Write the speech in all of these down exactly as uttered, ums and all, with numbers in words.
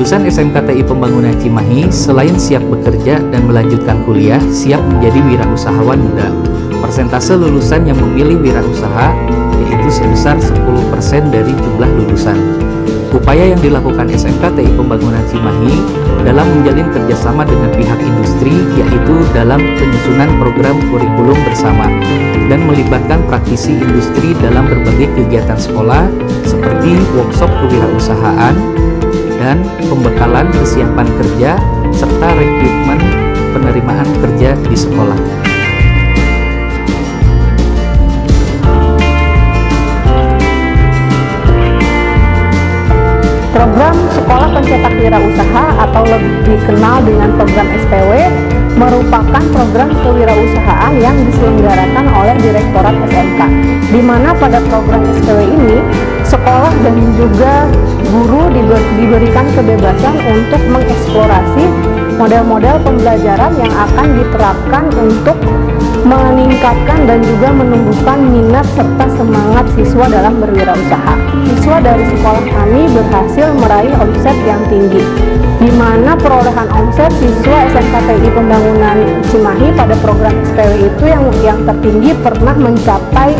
Lulusan S M K T I Pembangunan Cimahi, selain siap bekerja dan melanjutkan kuliah, siap menjadi wirausahawan muda. Persentase lulusan yang memilih wirausaha yaitu sebesar sepuluh persen dari jumlah lulusan. Upaya yang dilakukan S M K T I Pembangunan Cimahi dalam menjalin kerjasama dengan pihak industri yaitu dalam penyusunan program kurikulum bersama dan melibatkan praktisi industri dalam berbagai kegiatan sekolah seperti workshop kewirausahaan dan pembekalan kesiapan kerja serta rekrutmen penerimaan kerja di sekolah. Program Sekolah Pencetak Wirausahaan atau lebih dikenal dengan program S P W merupakan program kewirausahaan yang diselenggarakan oleh Direktorat S M K, di mana pada program S P W ini sekolah dan juga guru diberikan kebebasan untuk mengeksplorasi model-model pembelajaran yang akan diterapkan untuk meningkatkan dan juga menumbuhkan minat serta semangat siswa dalam berwirausaha. Siswa dari sekolah kami berhasil meraih omset yang tinggi, di mana perolehan omset siswa S M K T I Pembangunan Cimahi pada program S P W itu yang yang tertinggi pernah mencapai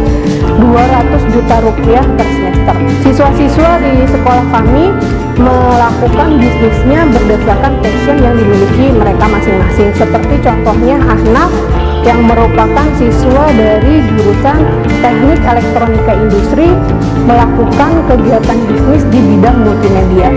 dua ratus juta rupiah per semester. Siswa-siswa di sekolah kami melakukan bisnisnya berdasarkan passion yang dimiliki mereka masing-masing, seperti contohnya Ahnaf yang merupakan siswa dari jurusan teknik elektronika industri melakukan kegiatan bisnis di bidang multimedia.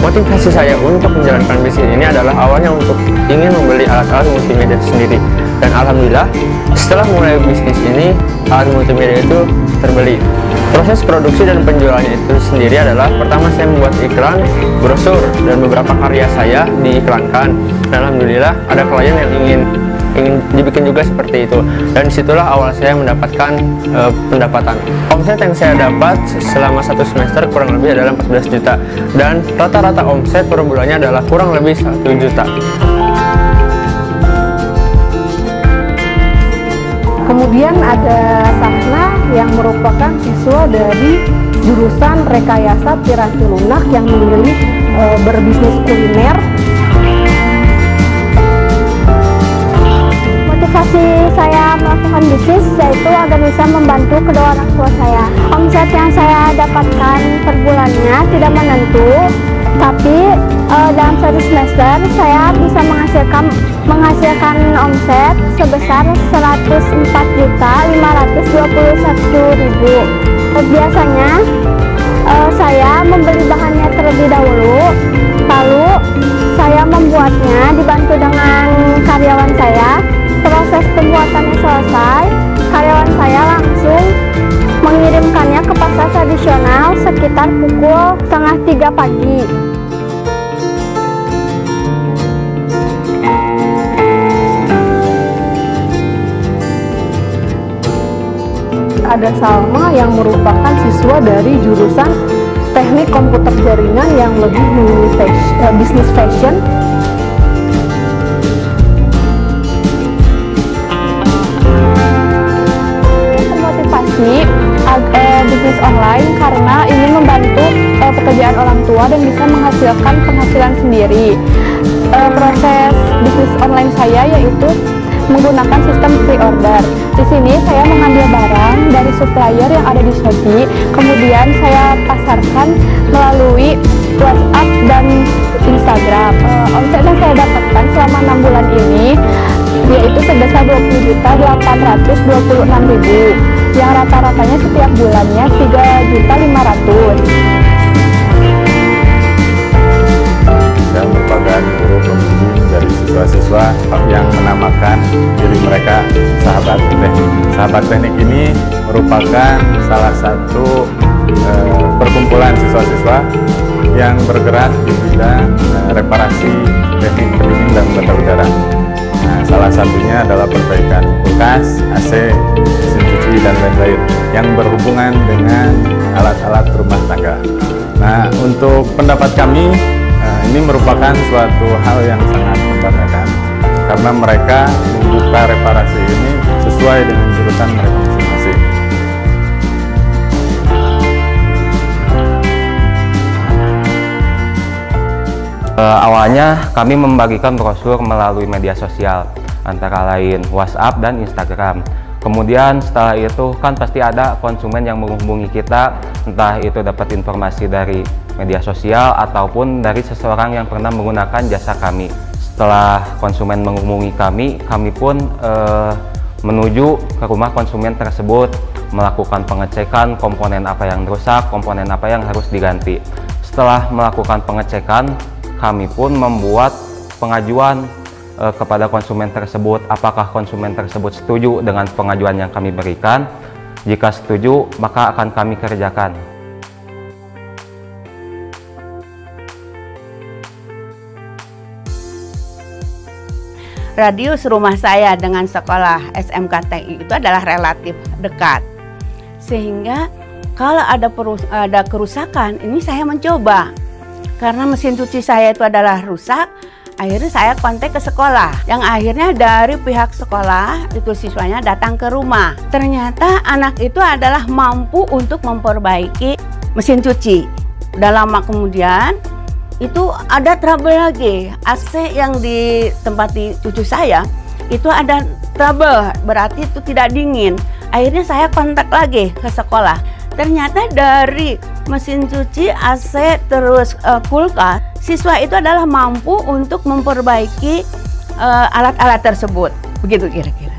Motivasi saya untuk menjalankan bisnis ini adalah awalnya untuk ingin membeli alat-alat multimedia itu sendiri, dan alhamdulillah setelah mulai bisnis ini alat multimedia itu terbeli. Proses produksi dan penjualannya itu sendiri adalah pertama saya membuat iklan, brosur, dan beberapa karya saya diiklankan. Dan alhamdulillah ada klien yang ingin ingin dibikin juga seperti itu. Dan disitulah awal saya mendapatkan uh, pendapatan. Omset yang saya dapat selama satu semester kurang lebih adalah empat belas juta. Dan rata-rata omset per bulannya adalah kurang lebih satu juta. Kemudian ada Sahna yang merupakan siswa dari jurusan rekayasa tirasi lunak yang memilih e, berbisnis kuliner. Motivasi saya melakukan bisnis yaitu agar bisa membantu kedua orang tua saya. Omset yang saya dapatkan per bulannya tidak menentu, tapi e, dalam satu semester saya bisa menghasilkan menghasilkan omset sebesar seratus empat juta lima ratus dua puluh satu ribu. Biasanya eh, saya membeli bahannya terlebih dahulu, lalu saya membuatnya dibantu dengan karyawan saya. Proses pembuatannya selesai, karyawan saya langsung mengirimkannya ke pasar tradisional sekitar pukul setengah tiga pagi. Ada Salma yang merupakan siswa dari jurusan teknik komputer jaringan yang lebih bisnis fashion. Motivasi eh, bisnis online karena ingin membantu eh, pekerjaan orang tua dan bisa menghasilkan penghasilan sendiri. Eh, proses bisnis online saya yaitu menggunakan sistem pre-order. Di sini saya mengambil barang dari supplier yang ada di Shopee, kemudian saya pasarkan melalui WhatsApp dan Instagram. Uh, omset yang saya dapatkan selama enam bulan ini yaitu sebesar dua puluh juta delapan ratus dua puluh enam ribu yang rata-ratanya setiap bulannya tiga juta lima ratus ribu. Saya merupakan guru pembimbing dari siswa-siswa yang menamakan diri mereka Sahabat Teknik. Sahabat Teknik ini merupakan salah satu e, perkumpulan siswa-siswa yang bergerak di bidang e, reparasi teknik pendingin dan bata udara. Nah, salah satunya adalah perbaikan kulkas, A C, mesin cuci, dan lain-lain yang berhubungan dengan alat-alat rumah tangga. Nah, untuk pendapat kami, ini merupakan suatu hal yang sangat membanggakan karena mereka membuka reparasi ini sesuai dengan jurusan mereka masing-masing. Awalnya kami membagikan brosur melalui media sosial, antara lain WhatsApp dan Instagram. Kemudian setelah itu kan pasti ada konsumen yang menghubungi kita, entah itu dapat informasi dari media sosial ataupun dari seseorang yang pernah menggunakan jasa kami. Setelah konsumen menghubungi kami, kami pun eh, menuju ke rumah konsumen tersebut, melakukan pengecekan komponen apa yang rusak, komponen apa yang harus diganti. Setelah melakukan pengecekan, kami pun membuat pengajuan kepada konsumen tersebut, apakah konsumen tersebut setuju dengan pengajuan yang kami berikan. Jika setuju, maka akan kami kerjakan. Radius rumah saya dengan sekolah S M K T I itu adalah relatif dekat, sehingga kalau ada, ada kerusakan, ini saya mencoba. Karena mesin cuci saya itu adalah rusak, akhirnya saya kontak ke sekolah, yang akhirnya dari pihak sekolah itu siswanya datang ke rumah. Ternyata anak itu adalah mampu untuk memperbaiki mesin cuci. Udah lama kemudian itu ada trouble lagi, A C yang di tempat cucu saya itu ada trouble, berarti itu tidak dingin. Akhirnya saya kontak lagi ke sekolah, ternyata dari mesin cuci, A C, terus uh, kulkas, siswa itu adalah mampu untuk memperbaiki alat-alat uh, tersebut. Begitu kira-kira.